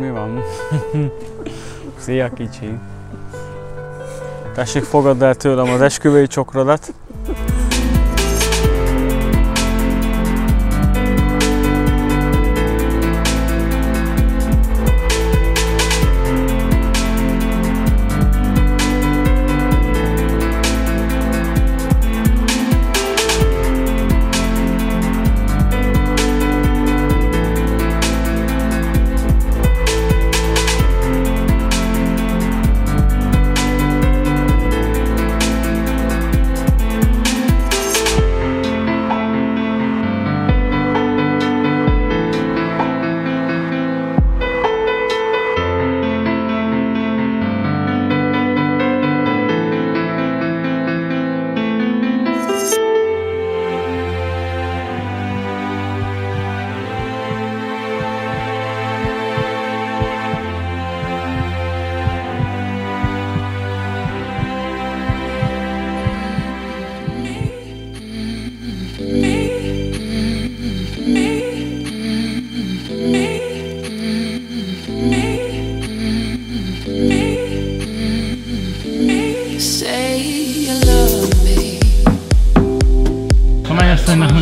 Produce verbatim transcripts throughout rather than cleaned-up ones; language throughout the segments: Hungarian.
Mi van? Szia, kicsi! Tessék, fogadd el tőlem az esküvői csokrodat.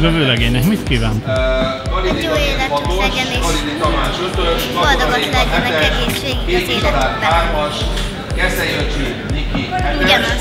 A vőlegénynek mit kívántam? Egy jó életük legyen és boldogot legyenek egészségig az életükben. Ugyanazt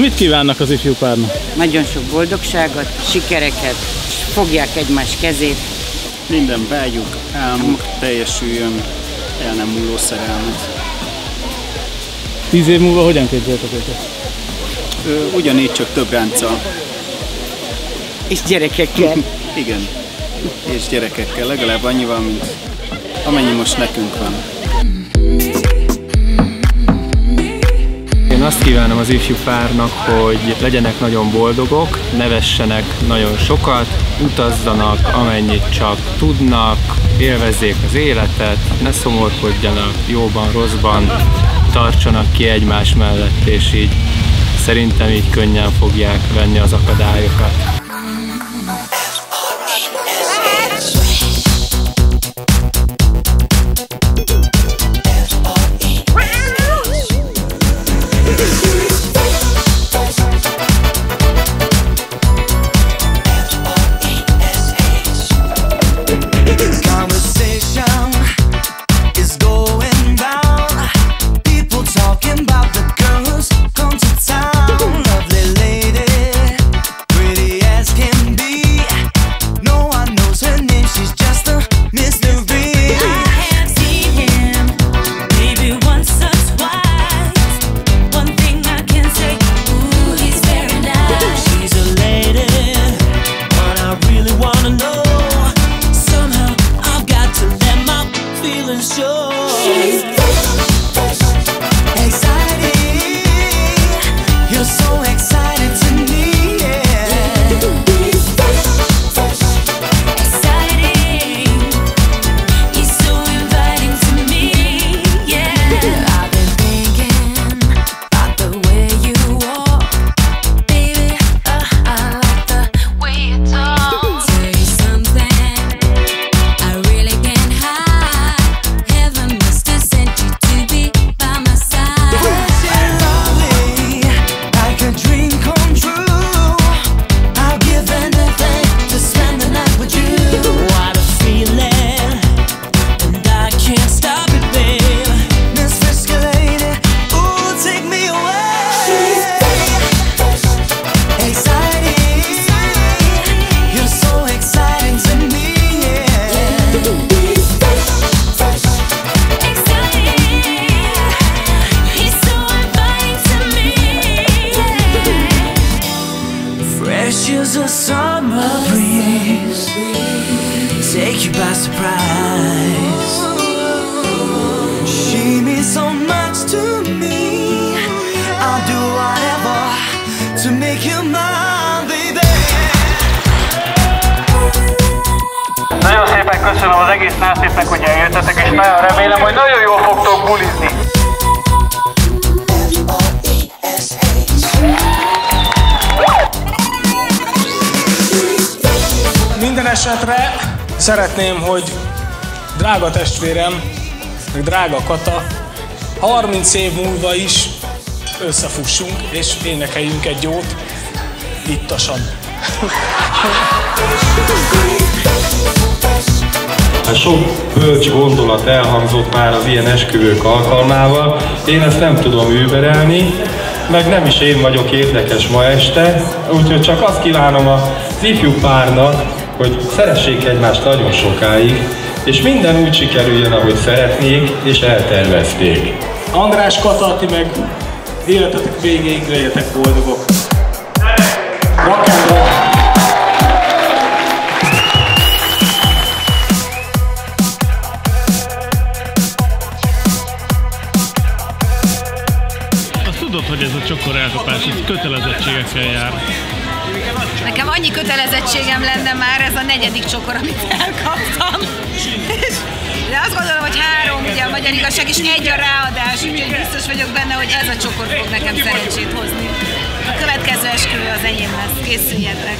mit kívánnak az ifjú párnak? Nagyon sok boldogságot, sikereket, fogják egymás kezét. Minden vágyuk, álmuk teljesüljön, el nem múló szerelmet. Tíz év múlva hogyan képzeltek őket? Ö, ugyanígy, csak több ránccal. És gyerekekkel? Igen, és gyerekekkel, legalább annyival, mint amennyi most nekünk van. Én azt kívánom az ifjú párnak, hogy legyenek nagyon boldogok, nevessenek nagyon sokat, utazzanak amennyit csak tudnak, élvezzék az életet, ne szomorkodjanak jóban, rosszban, tartsanak ki egymás mellett, és így szerintem így könnyen fogják venni az akadályokat. About the girls come to town. show. She's a summer breeze, take you by surprise. She means so much to me. I'll do whatever to make you mine, baby. Nagyon szépen köszönöm az egész nőszépnek, hogy eljöttetek, és nagyon remélem, hogy nagyon jól fogtok bulizni. Minden esetre szeretném, hogy drága testvérem, meg drága Kata, harminc év múlva is összefussunk és énekeljünk egy jót ittasan. Sok bölcs gondolat elhangzott már az ilyen esküvők alkalmával, én ezt nem tudom überelni, meg nem is én vagyok érdekes ma este, úgyhogy csak azt kívánom az ifjú párnak, hogy szeressék egymást nagyon sokáig, és minden úgy sikerüljön, ahogy szeretnék, és eltervezték. András, Kata, ti meg életetek végéig legyetek boldogok! Rakendra. Azt tudod, hogy ez a csokor elkapás, ez kötelezettségekkel jár. Nekem annyi kötelezettségem lenne már, ez a negyedik csokor, amit elkaptam. De azt gondolom, hogy három, ugye a magyar igazság, és egy a ráadás, úgyhogy biztos vagyok benne, hogy ez a csokor fog nekem szerencsét hozni. A következő esküvő az enyém lesz, készüljetek!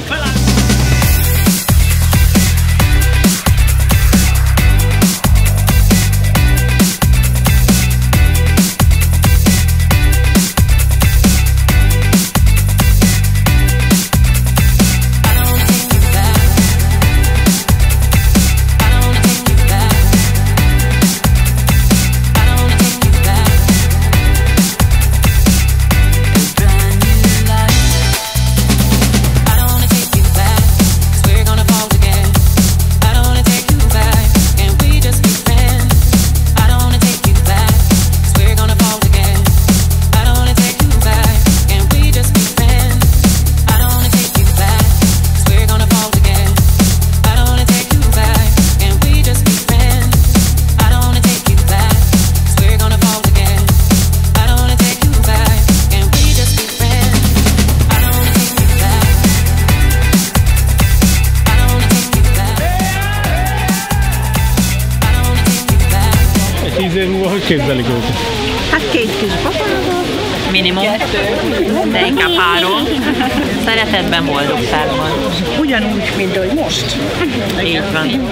tíz év múlva, hogy képzelik őket? Hát két kis papáról. Minimum. Kettő. De inkább három. Szeretetben, boldogságban. Ugyanúgy, mint ahogy most. Így van.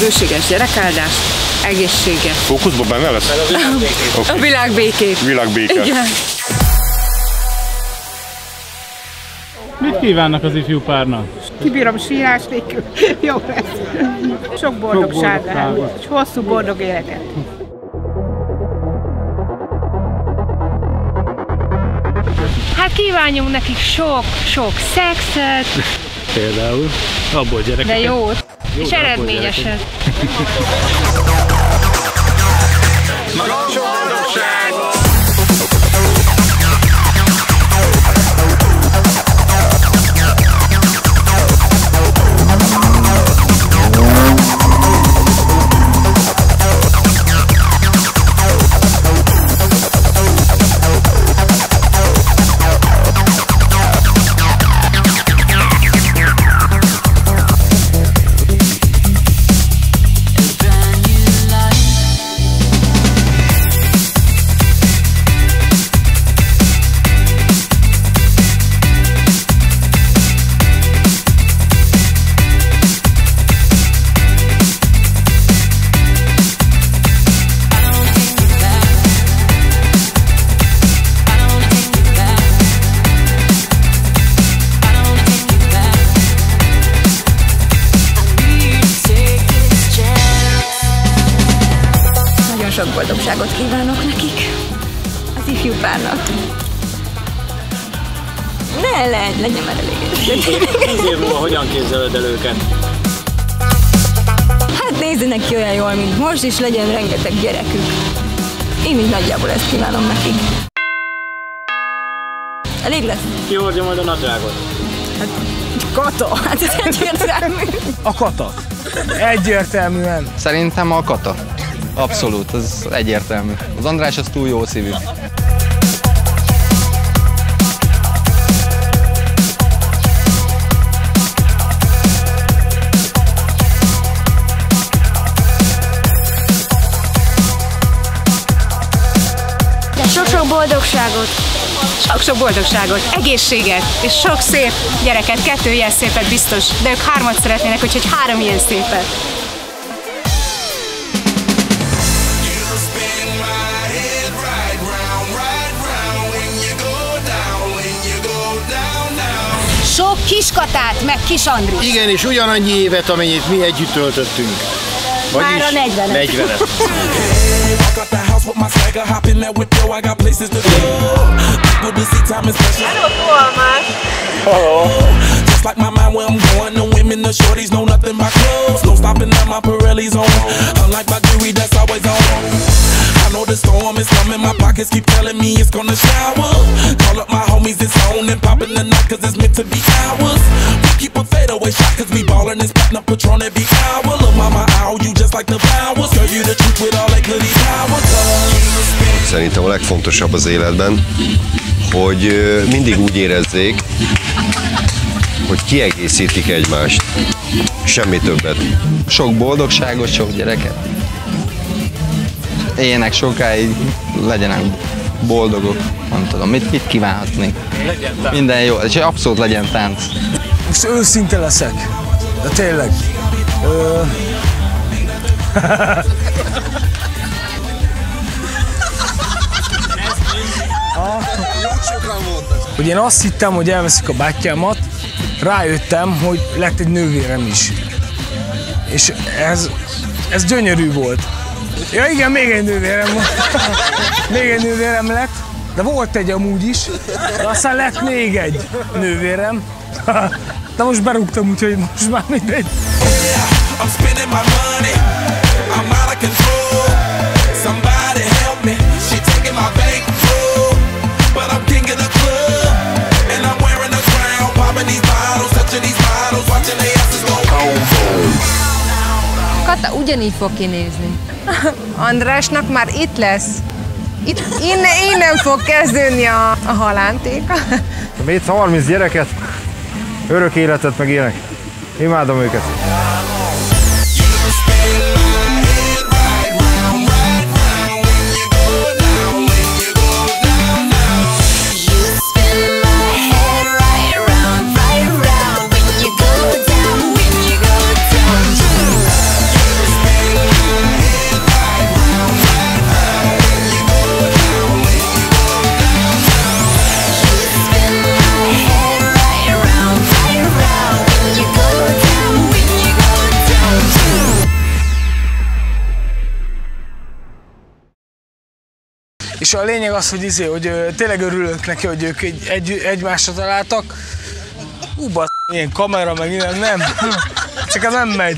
Bőséges gyerekáldás, egészséges. Fókuszban benne lesz? A világ békét. Világ békét. Igen. Mit kívánnak az ifjú párnak? Kibírom sírás nélkül. Jó lesz. Sok boldogságot, és hosszú boldog életet. Hát kívánjunk nekik sok-sok szexet. Például abból gyerekeket. De jót. Jó, és eredményeset. sok boldogságot kívánok nekik, az ifjú párnak. Ne, le, legyen már elég. Tíz év múlva hogyan képzeled el őket? Hát nézzi neki olyan jól, mint most, és legyen rengeteg gyerekük. Én így nagyjából ezt kívánom nekik. Elég lesz. Ki hordja majd a nadrágot? Hát, Kata. Hát ez egyértelmű. A Kata. Egyértelműen. Szerintem a Kata. Abszolút, ez egyértelmű. Az András az túl jó szívű. Sok-sok boldogságot! Sok-sok boldogságot, egészséget, és sok szép gyereket, kettő ilyen szépet biztos, de ők hármat szeretnének, úgyhogy három ilyen szépet. Sok kis Katát, meg kis Andris. Igen, és ugyanannyi évet, amennyit mi együtt töltöttünk. Vagyis már a negyvenet. Hello, Palmas! Hello! Just like my mind where I'm going, the women, the shorties know nothing but clothes. No stopping at my Pirelli's on, unlike my jewelry that's always on. I know the storm is coming, my pockets keep telling me it's gonna shower. Call up my homies, it's on and popping the night, cause it's meant to be ours. We keep a fadeaway shot, cause we ballin' and spittin' up Patron every hour. Look, mama, ow, you just like the flowers. Girl, you the truth with all that goody power. Szerintem a legfontosabb az életben, hogy mindig úgy érezzék, hogy kiegészítik egymást. Semmi többet. Sok boldogságot, sok gyereket. Éljenek sokáig, legyenek boldogok. Nem tudom, mit, mit kívánhatnék. Legyen tánc. Minden jó, és abszolút legyen tánc. Most őszinte leszek, de tényleg. Ö... Hogy én azt hittem, hogy elveszik a bátyámat, rájöttem, hogy lett egy nővérem is. És ez, ez gyönyörű volt. Ja igen, még egy nővérem volt. Még egy nővérem lett, de volt egy amúgy is, de aztán lett még egy nővérem. De most berúgtam, úgyhogy most már mindegy. Kata ugyanígy fog kinézni. Andrásnak már itt lesz. Itt, innen, innen fog kezdődni a, a halántéka. Itt harminc gyereket, örök életet meg ilyenek. Imádom őket. És a lényeg az, hogy, izé, hogy ö, tényleg örülök neki, hogy ők egy, egy, egymásra találtak. Hú, basz, ilyen kamera, meg minden, nem. Csak ez nem megy.